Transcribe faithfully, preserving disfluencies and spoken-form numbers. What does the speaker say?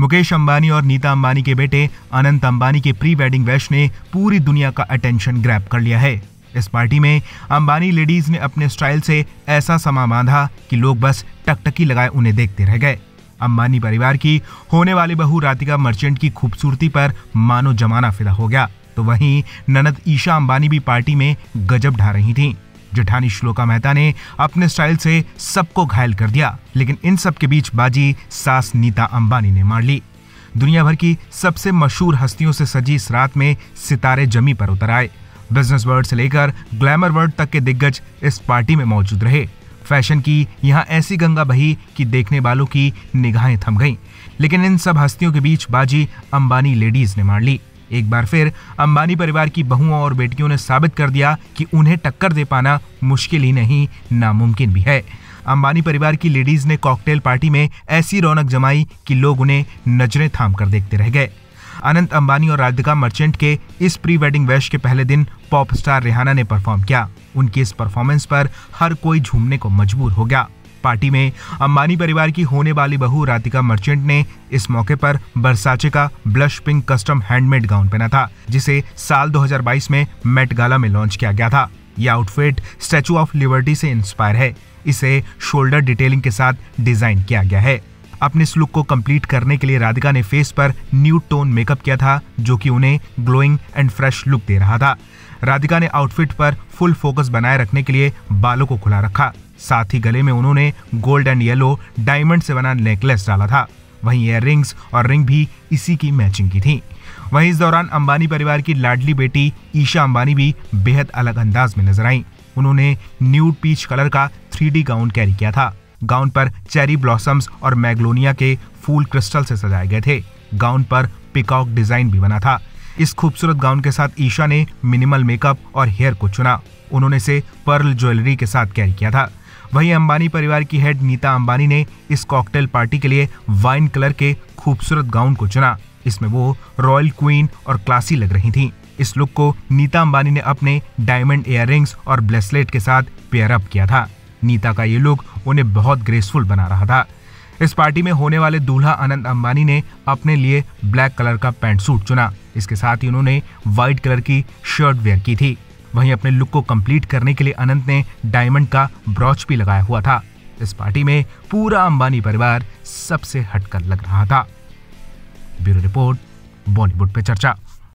मुकेश अंबानी और नीता अंबानी के बेटे अनंत अंबानी के प्री वेडिंग वैश ने पूरी दुनिया का अटेंशन ग्रैब कर लिया है। इस पार्टी में अंबानी लेडीज ने अपने स्टाइल से ऐसा समा बांधा कि लोग बस टकटकी लगाए उन्हें देखते रह गए। अंबानी परिवार की होने वाली बहू राधिका मर्चेंट की खूबसूरती पर मानो जमाना फिदा हो गया, तो वहीं ननद ईशा अंबानी भी पार्टी में गजब ढा रही थीं। जेठानी श्लोका मेहता ने अपने स्टाइल से सबको घायल कर दिया, लेकिन इन सब के बीच बाजी सास नीता अंबानी ने मार ली। दुनिया भर की सबसे मशहूर हस्तियों से सजी इस रात में सितारे जमी पर उतर आए। बिजनेस वर्ल्ड से लेकर ग्लैमर वर्ल्ड तक के दिग्गज इस पार्टी में मौजूद रहे। फैशन की यहाँ ऐसी गंगा बही कि देखने वालों की निगाहें थम गईं, लेकिन इन सब हस्तियों के बीच बाजी अंबानी लेडीज ने मार ली। एक बार फिर अंबानी परिवार की बहुओं और बेटियों ने साबित कर दिया कि उन्हें टक्कर दे पाना मुश्किल ही नहीं नामुमकिन भी है। अंबानी परिवार की लेडीज ने कॉकटेल पार्टी में ऐसी रौनक जमाई कि लोग उन्हें नजरें थाम कर देखते रह गए। अनंत अंबानी और राधिका मर्चेंट के इस प्री वेडिंग वैश के पहले दिन पॉप स्टार रिहाना ने परफॉर्म किया। उनकी इस परफॉर्मेंस पर हर कोई झूमने को मजबूर हो गया। पार्टी में अंबानी परिवार की होने वाली बहू राधिका मर्चेंट ने इस मौके पर बरसाचे का blush pink custom handmade gown पहना था, जिसे साल दो हज़ार बाईस में मेट गाला में लॉन्च किया गया था। यह आउटफिट स्टेचू ऑफ लिबर्टी से इंस्पायर है। इसे शोल्डर डिटेलिंग के साथ डिजाइन किया गया है। अपने इस लुक को कंप्लीट करने के लिए राधिका ने फेस पर न्यू टोन मेकअप किया था, जो कि उन्हें ग्लोइंग एंड फ्रेश लुक दे रहा था। राधिका ने आउटफिट पर फुल फोकस बनाए रखने के लिए बालों को खुला रखा। साथ ही गले में उन्होंने गोल्ड एंड येलो डायमंड से बना नेकलेस डाला था। वहीं ईयररिंग्स और रिंग भी इसी की मैचिंग की थी। वहीं इस दौरान अंबानी परिवार की लाडली बेटी ईशा अंबानी भी बेहद अलग अंदाज में नजर आई। उन्होंने न्यूड पीच कलर का थ्री डी गाउन कैरी किया था। गाउन पर चेरी ब्लॉसम्स और मैग्नोलिया के फूल क्रिस्टल से सजाए गए थे। गाउन पर पिकॉक डिजाइन भी बना था। इस खूबसूरत गाउन के साथ ईशा ने मिनिमल मेकअप और हेयर को चुना। उन्होंने इसे पर्ल ज्वेलरी के साथ कैरी किया था। वहीं अंबानी परिवार की हेड नीता अंबानी ने इस कॉकटेल पार्टी के लिए वाइन कलर के खूबसूरत गाउन को चुना। इसमें वो रॉयल क्वीन और क्लासी लग रही थी। इस लुक को नीता अंबानी ने अपने डायमंड इयररिंग्स और ब्रेसलेट के साथ पेयर अप किया था। नीता का ये लुक उन्हें बहुत ग्रेसफुल बना रहा था। इस पार्टी में होने वाले दूल्हा अनंत अंबानी ने अपने लिए ब्लैक कलर का पैंट सूट चुना। इसके साथ ही उन्होंने वाइट कलर की शर्ट वेयर की थी। वहीं अपने लुक को कंप्लीट करने के लिए अनंत ने डायमंड का ब्रॉच भी लगाया हुआ था। इस पार्टी में पूरा अंबानी परिवार सबसे हटकर लग रहा था। ब्यूरो रिपोर्ट, बॉलीवुड पे चर्चा।